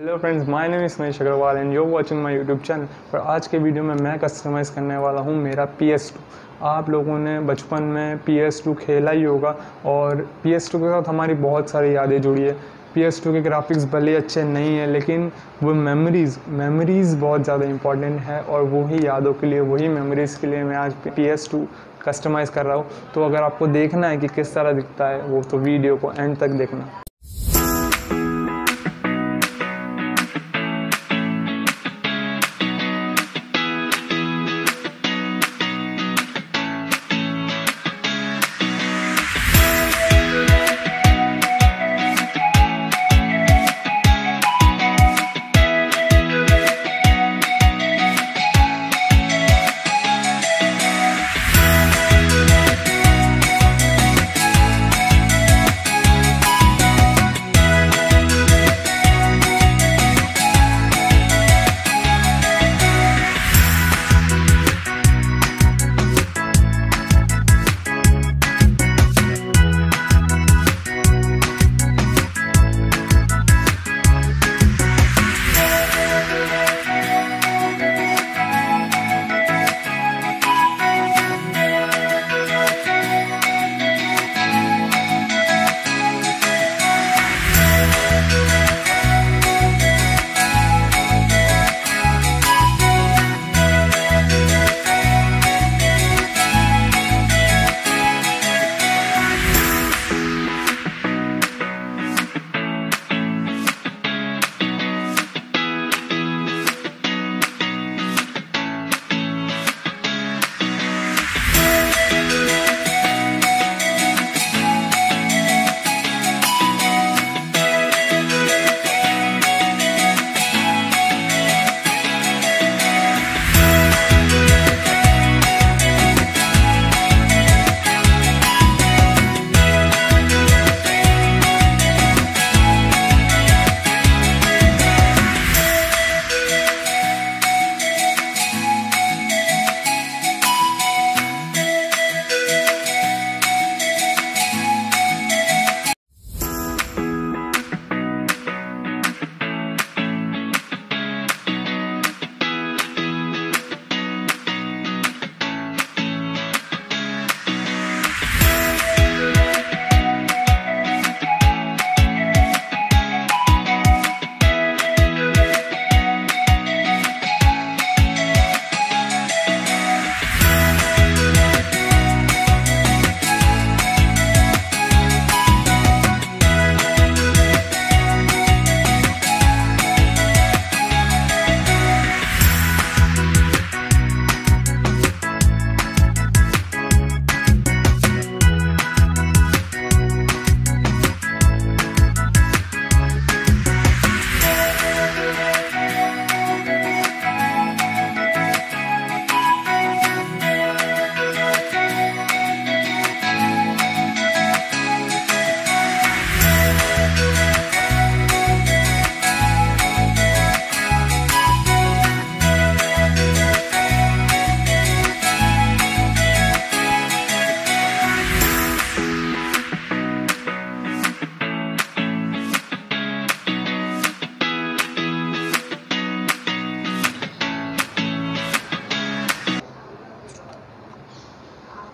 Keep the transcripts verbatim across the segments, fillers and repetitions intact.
Hello friends, my name is Manish Agarwal and you are watching my YouTube channel. पर आज के video में मैं कस्टमाइज़ करने वाला हूँ मेरा पी एस टू। आप लोगों ने बचपन में पी एस टू खेला ही होगा और पी एस टू के साथ हमारी बहुत सारी यादें जुड़ी है। पी एस टू के ग्राफिक्स भले अच्छे नहीं है, लेकिन वो मेमोरीज़ मेमोरीज़ बहुत ज़्यादा इंपॉर्टेंट है और वही यादों के लिए, वही मेमोरीज़ के लिए मैं आज पी एस टू कस्टमाइज़ कर रहा हूँ। तो अगर आपको देखना है कि किस तरह दिखता है वो, तो वीडियो को एंड तक देखना।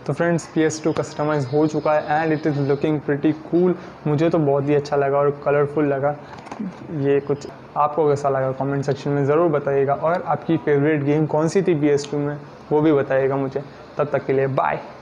तो friends, P S two customise हो चुका है and it is looking pretty cool. मुझे तो बहुत ही अच्छा लगा और कलरफुल लगा ये। कुछ आपको कैसा लगा कमेंट सेक्शन में ज़रूर बताइएगा और आपकी फेवरेट गेम कौन सी थी पी एस टू में वो भी बताइएगा मुझे। तब तक के लिए बाय।